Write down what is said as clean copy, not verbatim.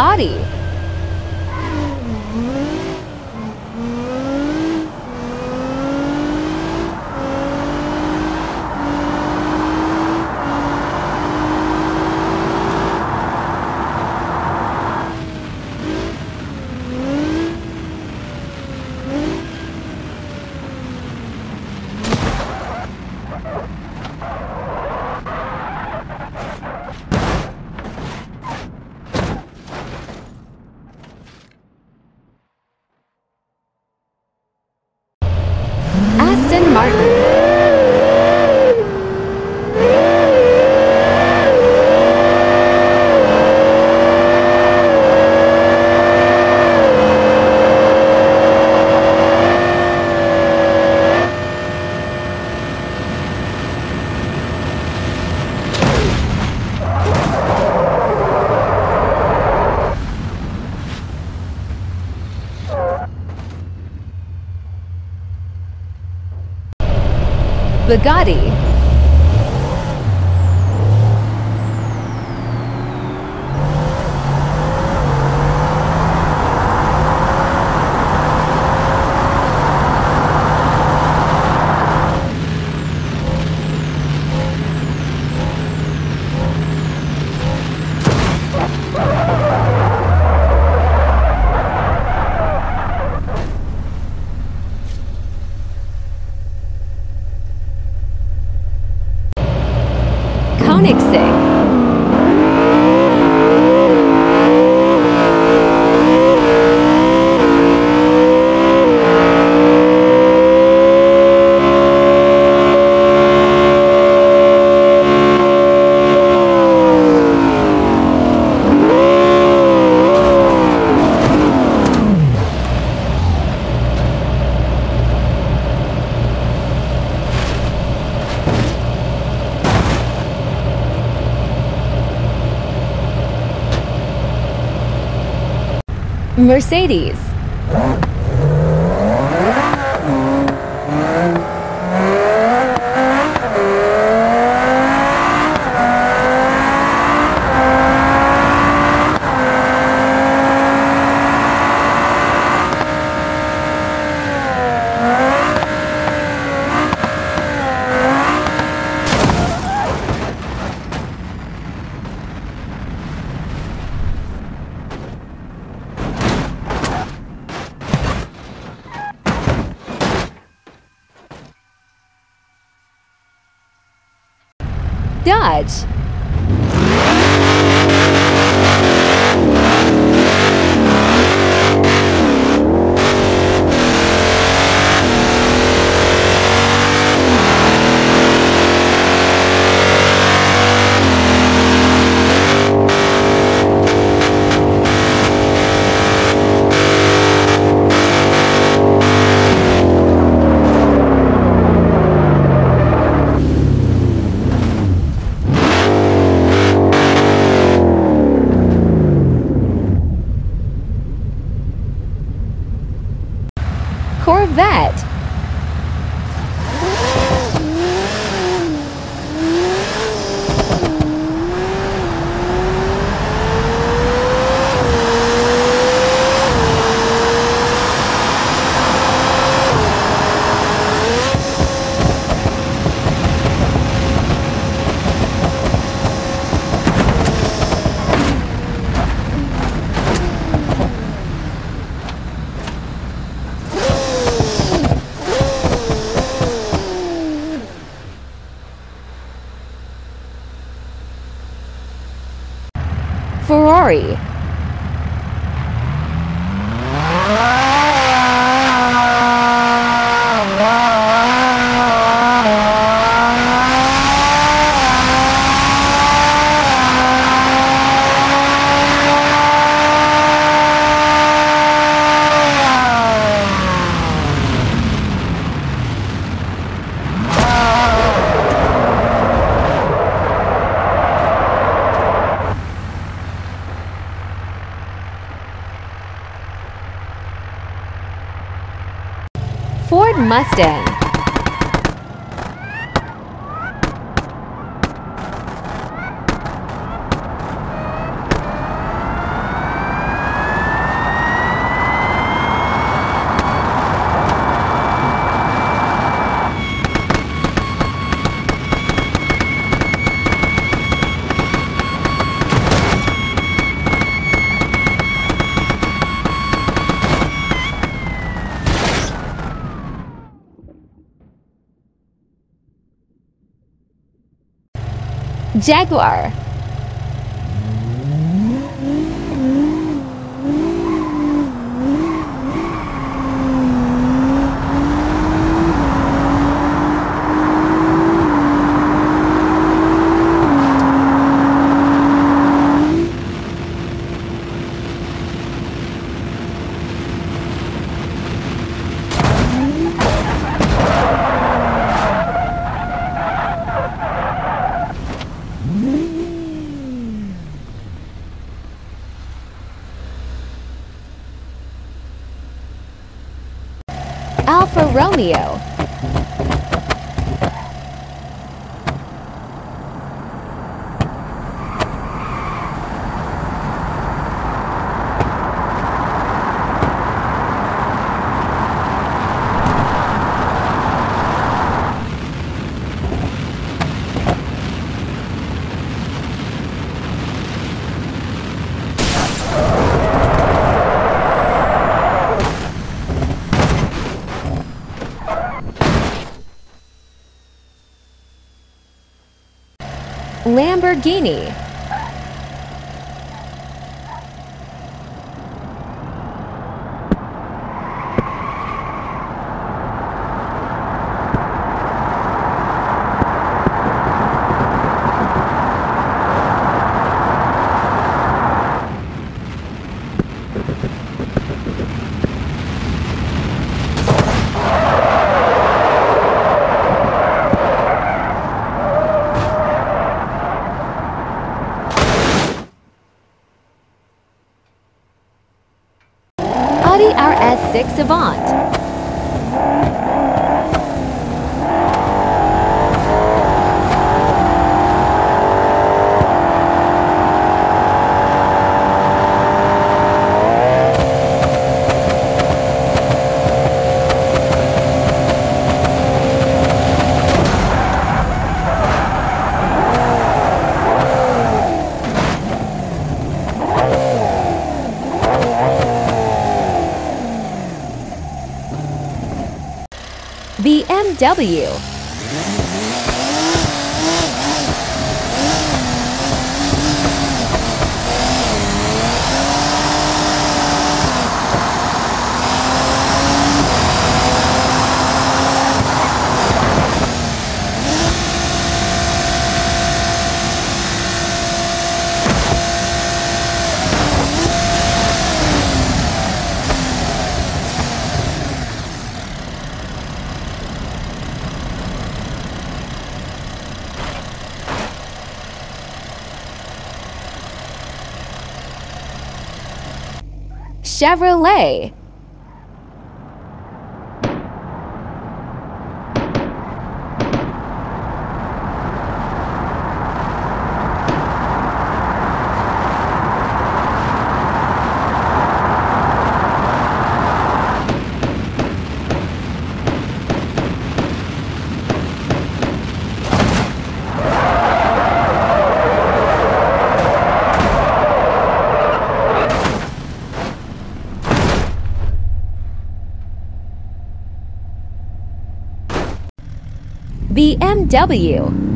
Audi. Bugatti. Koenigsegg. Mercedes. Dodge. Corvette. Ferrari. Ford Mustang. Jaguar. Alfa Romeo. Lamborghini. RS6 Avant. BMW. Chevrolet. BMW.